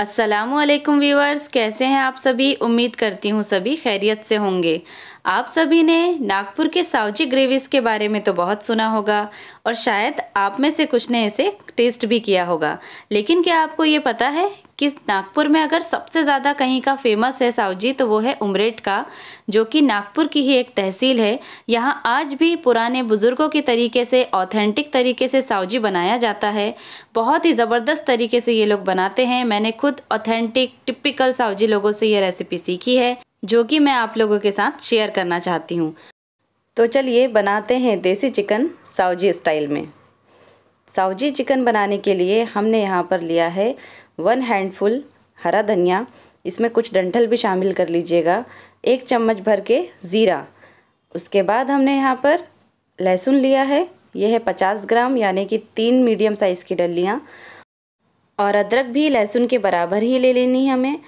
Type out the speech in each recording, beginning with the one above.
अस्सलामुअलैकुम व्यूअर्स, कैसे हैं आप सभी। उम्मीद करती हूँ सभी खैरियत से होंगे। आप सभी ने नागपुर के सावजी ग्रेवीज़ के बारे में तो बहुत सुना होगा और शायद आप में से कुछ ने इसे टेस्ट भी किया होगा, लेकिन क्या आपको ये पता है कि नागपुर में अगर सबसे ज़्यादा कहीं का फेमस है सावजी तो वो है उमरेड का, जो कि नागपुर की ही एक तहसील है। यहाँ आज भी पुराने बुज़ुर्गों के तरीके से ऑथेंटिक तरीके से सावजी बनाया जाता है। बहुत ही ज़बरदस्त तरीके से ये लोग बनाते हैं। मैंने खुद ऑथेंटिक टिपिकल सावजी लोगों से ये रेसिपी सीखी है, जो कि मैं आप लोगों के साथ शेयर करना चाहती हूँ। तो चलिए बनाते हैं देसी चिकन सावजी स्टाइल में। सावजी चिकन बनाने के लिए हमने यहाँ पर लिया है 1 हैंडफुल हरा धनिया, इसमें कुछ डंठल भी शामिल कर लीजिएगा, 1 चम्मच भर के ज़ीरा। उसके बाद हमने यहाँ पर लहसुन लिया है, यह है 50 ग्राम, यानी कि 3 मीडियम साइज़ की डलियाँ। और अदरक भी लहसुन के बराबर ही ले लेनी है हमें।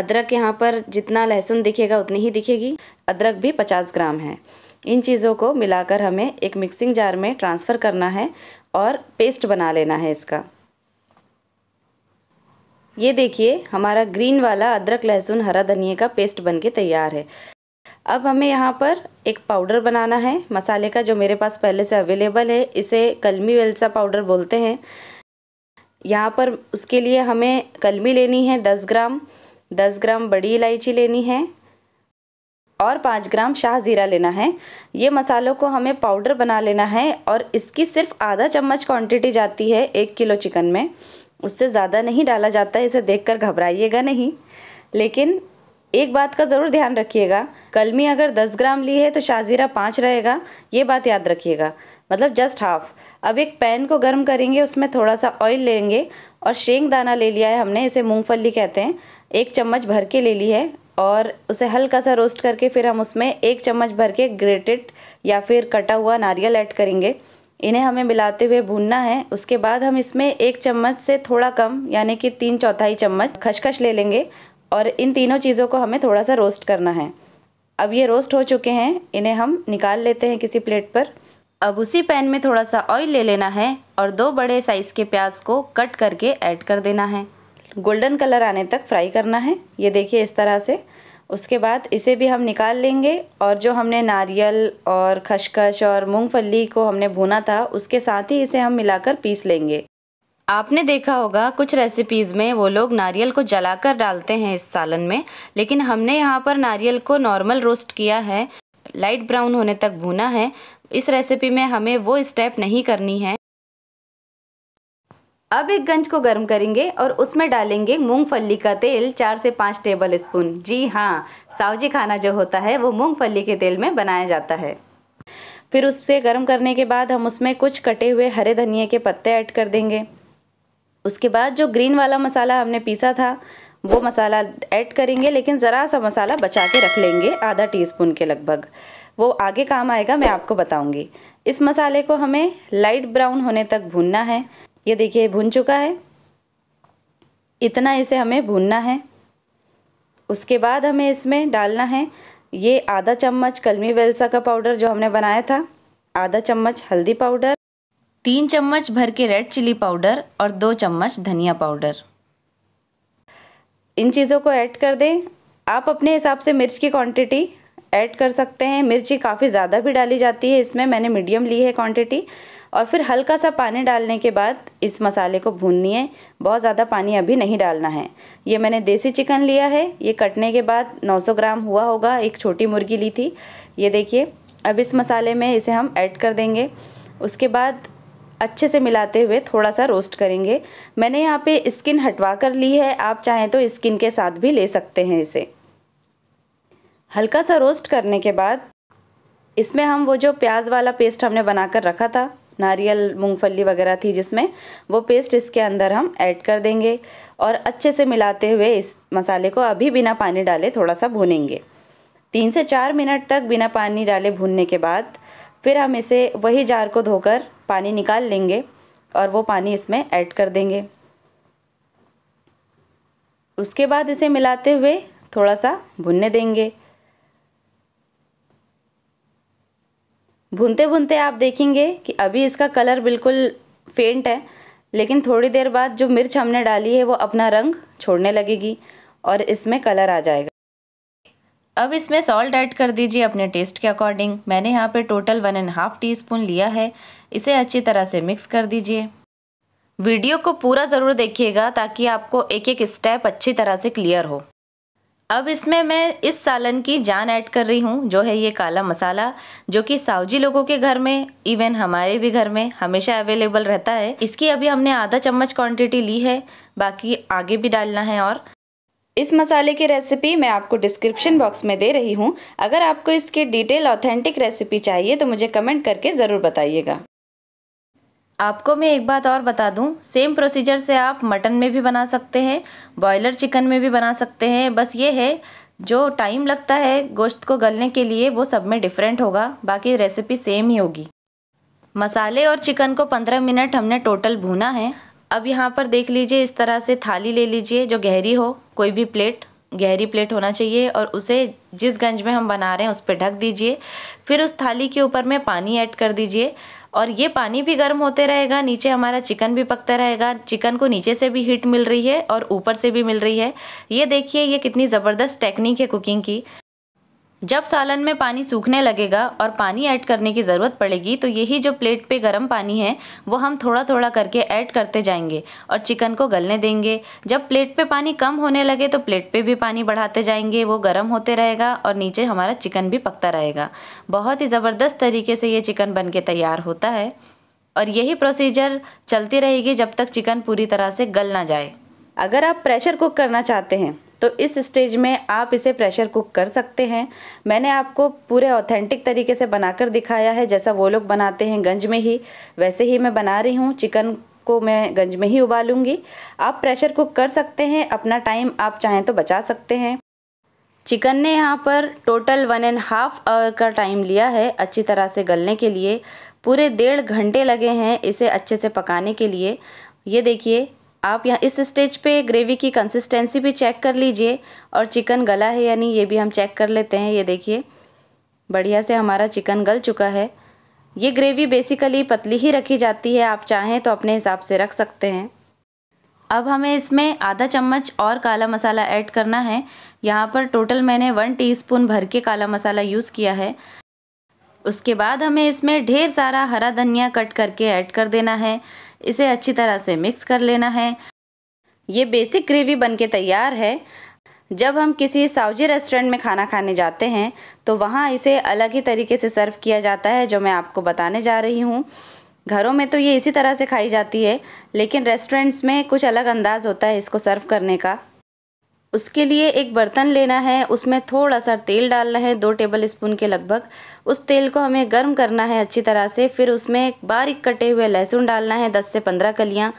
अदरक यहाँ पर जितना लहसुन दिखेगा उतनी ही दिखेगी। अदरक भी 50 ग्राम है। इन चीज़ों को मिलाकर हमें एक मिक्सिंग जार में ट्रांसफ़र करना है और पेस्ट बना लेना है इसका। ये देखिए हमारा ग्रीन वाला अदरक लहसुन हरा धनिया का पेस्ट बनके तैयार है। अब हमें यहाँ पर एक पाउडर बनाना है मसाले का, जो मेरे पास पहले से अवेलेबल है। इसे कलमी वेलचा पाउडर बोलते हैं। यहाँ पर उसके लिए हमें कलमी लेनी है 10 ग्राम, 10 ग्राम बड़ी इलायची लेनी है और 5 ग्राम शाहजीरा लेना है। ये मसालों को हमें पाउडर बना लेना है और इसकी सिर्फ ½ चम्मच क्वांटिटी जाती है 1 किलो चिकन में, उससे ज़्यादा नहीं डाला जाता है। इसे देखकर घबराइएगा नहीं, लेकिन एक बात का ज़रूर ध्यान रखिएगा, कलमी अगर 10 ग्राम ली है तो शाहजीरा 5 रहेगा, ये बात याद रखिएगा, मतलब जस्ट हाफ। अब एक पैन को गर्म करेंगे, उसमें थोड़ा सा ऑयल लेंगे और शेंगदाना ले लिया है हमने, इसे मूंगफली कहते हैं, 1 चम्मच भर के ले ली है। और उसे हल्का सा रोस्ट करके फिर हम उसमें 1 चम्मच भर के ग्रेटेड या फिर कटा हुआ नारियल ऐड करेंगे। इन्हें हमें मिलाते हुए भूनना है। उसके बाद हम इसमें 1 चम्मच से थोड़ा कम, यानी कि 3/4 चम्मच खसखस ले लेंगे और इन तीनों चीज़ों को हमें थोड़ा सा रोस्ट करना है। अब ये रोस्ट हो चुके हैं, इन्हें हम निकाल लेते हैं किसी प्लेट पर। अब उसी पैन में थोड़ा सा ऑयल ले लेना है और 2 बड़े साइज़ के प्याज को कट करके ऐड कर देना है। गोल्डन कलर आने तक फ्राई करना है, ये देखिए इस तरह से। उसके बाद इसे भी हम निकाल लेंगे और जो हमने नारियल और खसखस और मूंगफली को हमने भुना था उसके साथ ही इसे हम मिलाकर पीस लेंगे। आपने देखा होगा कुछ रेसिपीज़ में वो लोग नारियल को जलाकर डालते हैं इस सालन में, लेकिन हमने यहाँ पर नारियल को नॉर्मल रोस्ट किया है, लाइट ब्राउन होने तक भुना है। इस रेसिपी में हमें वो स्टेप नहीं करनी है। अब एक गंज को गर्म करेंगे और उसमें डालेंगे मूंगफली का तेल 4 से 5 टेबल स्पून। जी हाँ, सावजी खाना जो होता है वो मूंगफली के तेल में बनाया जाता है। फिर उससे गर्म करने के बाद हम उसमें कुछ कटे हुए हरे धनिया के पत्ते ऐड कर देंगे। उसके बाद जो ग्रीन वाला मसाला हमने पीसा था वो मसाला ऐड करेंगे, लेकिन ज़रा सा मसाला बचा के रख लेंगे, ½ टीस्पून के लगभग। वो आगे काम आएगा, मैं आपको बताऊँगी। इस मसाले को हमें लाइट ब्राउन होने तक भूनना है। ये देखिए भुन चुका है, इतना इसे हमें भूनना है। उसके बाद हमें इसमें डालना है ये ½ चम्मच कलमी वेलचा का पाउडर जो हमने बनाया था, ½ चम्मच हल्दी पाउडर, 3 चम्मच भर के रेड चिली पाउडर और 2 चम्मच धनिया पाउडर। इन चीज़ों को ऐड कर दें। आप अपने हिसाब से मिर्च की क्वांटिटी ऐड कर सकते हैं। मिर्ची काफ़ी ज़्यादा भी डाली जाती है इसमें, मैंने मीडियम ली है क्वांटिटी। और फिर हल्का सा पानी डालने के बाद इस मसाले को भूननी है, बहुत ज़्यादा पानी अभी नहीं डालना है। ये मैंने देसी चिकन लिया है, ये कटने के बाद 900 ग्राम हुआ होगा, एक छोटी मुर्गी ली थी। ये देखिए अब इस मसाले में इसे हम ऐड कर देंगे। उसके बाद अच्छे से मिलाते हुए थोड़ा सा रोस्ट करेंगे। मैंने यहाँ पे स्किन हटवा कर ली है, आप चाहें तो स्किन के साथ भी ले सकते हैं इसे। हल्का सा रोस्ट करने के बाद इसमें हम वो जो प्याज वाला पेस्ट हमने बना कर रखा था, नारियल मूंगफली वगैरह थी जिसमें, वो पेस्ट इसके अंदर हम ऐड कर देंगे और अच्छे से मिलाते हुए इस मसाले को अभी बिना पानी डाले थोड़ा सा भूनेंगे। 3 से 4 मिनट तक बिना पानी डाले भूनने के बाद फिर हम इसे वही जार को धोकर पानी निकाल लेंगे और वो पानी इसमें ऐड कर देंगे। उसके बाद इसे मिलाते हुए थोड़ा सा भुनने देंगे। भूनते भूनते आप देखेंगे कि अभी इसका कलर बिल्कुल फेंट है, लेकिन थोड़ी देर बाद जो मिर्च हमने डाली है वो अपना रंग छोड़ने लगेगी और इसमें कलर आ जाएगा। अब इसमें सॉल्ट ऐड कर दीजिए अपने टेस्ट के अकॉर्डिंग। मैंने यहाँ पे टोटल 1.5 टीस्पून लिया है। इसे अच्छी तरह से मिक्स कर दीजिए। वीडियो को पूरा ज़रूर देखिएगा ताकि आपको एक एक स्टेप अच्छी तरह से क्लियर हो। अब इसमें मैं इस सालन की जान ऐड कर रही हूँ, जो है ये काला मसाला, जो कि सावजी लोगों के घर में, इवन हमारे भी घर में हमेशा अवेलेबल रहता है। इसकी अभी हमने आधा चम्मच क्वांटिटी ली है, बाकी आगे भी डालना है। और इस मसाले की रेसिपी मैं आपको डिस्क्रिप्शन बॉक्स में दे रही हूँ। अगर आपको इसकी डिटेल ऑथेंटिक रेसिपी चाहिए तो मुझे कमेंट करके ज़रूर बताइएगा। आपको मैं एक बात और बता दूं, सेम प्रोसीजर से आप मटन में भी बना सकते हैं, बॉयलर चिकन में भी बना सकते हैं। बस ये है जो टाइम लगता है गोश्त को गलने के लिए वो सब में डिफरेंट होगा, बाकी रेसिपी सेम ही होगी। मसाले और चिकन को 15 मिनट हमने टोटल भूना है। अब यहाँ पर देख लीजिए, इस तरह से थाली ले लीजिए जो गहरी हो, कोई भी प्लेट गहरी प्लेट होना चाहिए, और उसे जिस गंज में हम बना रहे हैं उस पर ढक दीजिए। फिर उस थाली के ऊपर में पानी ऐड कर दीजिए और ये पानी भी गर्म होते रहेगा, नीचे हमारा चिकन भी पकता रहेगा। चिकन को नीचे से भी हीट मिल रही है और ऊपर से भी मिल रही है। ये देखिए, ये कितनी ज़बरदस्त टेक्निक है कुकिंग की। जब सालन में पानी सूखने लगेगा और पानी ऐड करने की ज़रूरत पड़ेगी तो यही जो प्लेट पे गर्म पानी है वो हम थोड़ा थोड़ा करके ऐड करते जाएंगे और चिकन को गलने देंगे। जब प्लेट पे पानी कम होने लगे तो प्लेट पे भी पानी बढ़ाते जाएंगे, वो गर्म होते रहेगा और नीचे हमारा चिकन भी पकता रहेगा। बहुत ही ज़बरदस्त तरीके से ये चिकन बन के तैयार होता है और यही प्रोसीजर चलती रहेगी जब तक चिकन पूरी तरह से गल ना जाए। अगर आप प्रेशर कुक करना चाहते हैं तो इस स्टेज में आप इसे प्रेशर कुक कर सकते हैं। मैंने आपको पूरे ऑथेंटिक तरीके से बनाकर दिखाया है, जैसा वो लोग बनाते हैं गंज में ही, वैसे ही मैं बना रही हूँ। चिकन को मैं गंज में ही उबालूँगी। आप प्रेशर कुक कर सकते हैं, अपना टाइम आप चाहें तो बचा सकते हैं। चिकन ने यहाँ पर टोटल 1.5 आवर का टाइम लिया है अच्छी तरह से गलने के लिए। पूरे 1.5 घंटे लगे हैं इसे अच्छे से पकाने के लिए। ये देखिए, आप यहाँ इस स्टेज पे ग्रेवी की कंसिस्टेंसी भी चेक कर लीजिए और चिकन गला है या नहीं ये भी हम चेक कर लेते हैं। ये देखिए, बढ़िया से हमारा चिकन गल चुका है। ये ग्रेवी बेसिकली पतली ही रखी जाती है, आप चाहें तो अपने हिसाब से रख सकते हैं। अब हमें इसमें आधा चम्मच और काला मसाला ऐड करना है। यहाँ पर टोटल मैंने 1 टीस्पून भर के काला मसाला यूज़ किया है। उसके बाद हमें इसमें ढेर सारा हरा धनिया कट करके ऐड कर देना है। इसे अच्छी तरह से मिक्स कर लेना है। ये बेसिक ग्रेवी बनके तैयार है। जब हम किसी सावजी रेस्टोरेंट में खाना खाने जाते हैं तो वहाँ इसे अलग ही तरीके से सर्व किया जाता है, जो मैं आपको बताने जा रही हूँ। घरों में तो ये इसी तरह से खाई जाती है, लेकिन रेस्टोरेंट्स में कुछ अलग अंदाज होता है इसको सर्व करने का। उसके लिए एक बर्तन लेना है, उसमें थोड़ा सा तेल डालना है, 2 टेबल स्पून के लगभग। उस तेल को हमें गर्म करना है अच्छी तरह से। फिर उसमें बारीक कटे हुए लहसुन डालना है, 10 से 15 कलियां,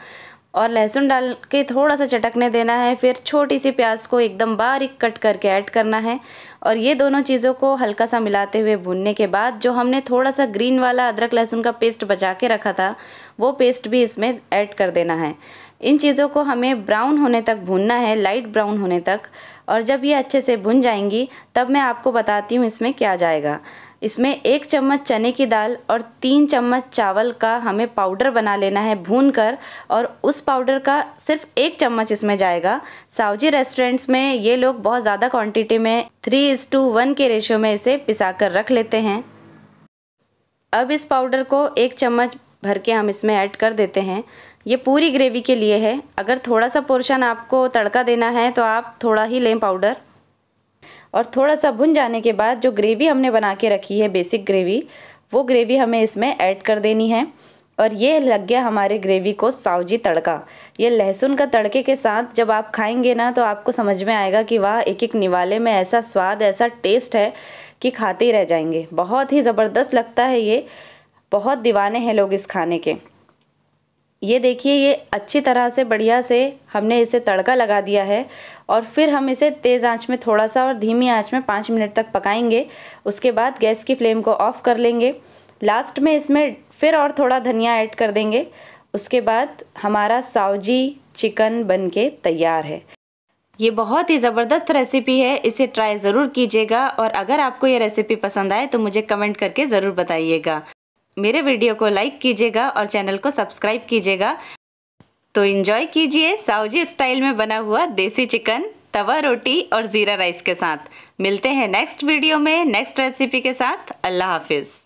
और लहसुन डाल के थोड़ा सा चटकने देना है। फिर छोटी सी प्याज को एकदम बारीक कट करके ऐड करना है और ये दोनों चीज़ों को हल्का सा मिलाते हुए भूनने के बाद जो हमने थोड़ा सा ग्रीन वाला अदरक लहसुन का पेस्ट बचा के रखा था वो पेस्ट भी इसमें ऐड कर देना है। इन चीज़ों को हमें ब्राउन होने तक भूनना है, लाइट ब्राउन होने तक। और जब ये अच्छे से भुन जाएंगी तब मैं आपको बताती हूँ इसमें क्या जाएगा। इसमें 1 चम्मच चने की दाल और 3 चम्मच चावल का हमें पाउडर बना लेना है भून कर, और उस पाउडर का सिर्फ 1 चम्मच इसमें जाएगा। सावजी रेस्टोरेंट्स में ये लोग बहुत ज़्यादा क्वांटिटी में 3:1 के रेशो में इसे पिसा कर रख लेते हैं। अब इस पाउडर को 1 चम्मच भर के हम इसमें ऐड कर देते हैं। ये पूरी ग्रेवी के लिए है। अगर थोड़ा सा पोर्शन आपको तड़का देना है तो आप थोड़ा ही लें पाउडर। और थोड़ा सा भुन जाने के बाद जो ग्रेवी हमने बना के रखी है बेसिक ग्रेवी, वो ग्रेवी हमें इसमें ऐड कर देनी है। और ये लग गया हमारे ग्रेवी को सावजी तड़का। ये लहसुन का तड़के के साथ जब आप खाएंगे ना तो आपको समझ में आएगा कि वाह, एक एक निवाले में ऐसा स्वाद, ऐसा टेस्ट है कि खाते ही रह जाएंगे। बहुत ही ज़बरदस्त लगता है ये। बहुत दीवाने हैं लोग इस खाने के। ये देखिए, ये अच्छी तरह से बढ़िया से हमने इसे तड़का लगा दिया है। और फिर हम इसे तेज़ आंच में थोड़ा सा और धीमी आंच में 5 मिनट तक पकाएंगे। उसके बाद गैस की फ्लेम को ऑफ़ कर लेंगे। लास्ट में इसमें फिर और थोड़ा धनिया ऐड कर देंगे। उसके बाद हमारा सावजी चिकन बनके तैयार है। ये बहुत ही ज़बरदस्त रेसिपी है, इसे ट्राई ज़रूर कीजिएगा। और अगर आपको ये रेसिपी पसंद आए तो मुझे कमेंट करके ज़रूर बताइएगा। मेरे वीडियो को लाइक कीजिएगा और चैनल को सब्सक्राइब कीजिएगा। तो एंजॉय कीजिए साओजी स्टाइल में बना हुआ देसी चिकन तवा रोटी और ज़ीरा राइस के साथ। मिलते हैं नेक्स्ट वीडियो में नेक्स्ट रेसिपी के साथ। अल्लाह हाफिज़।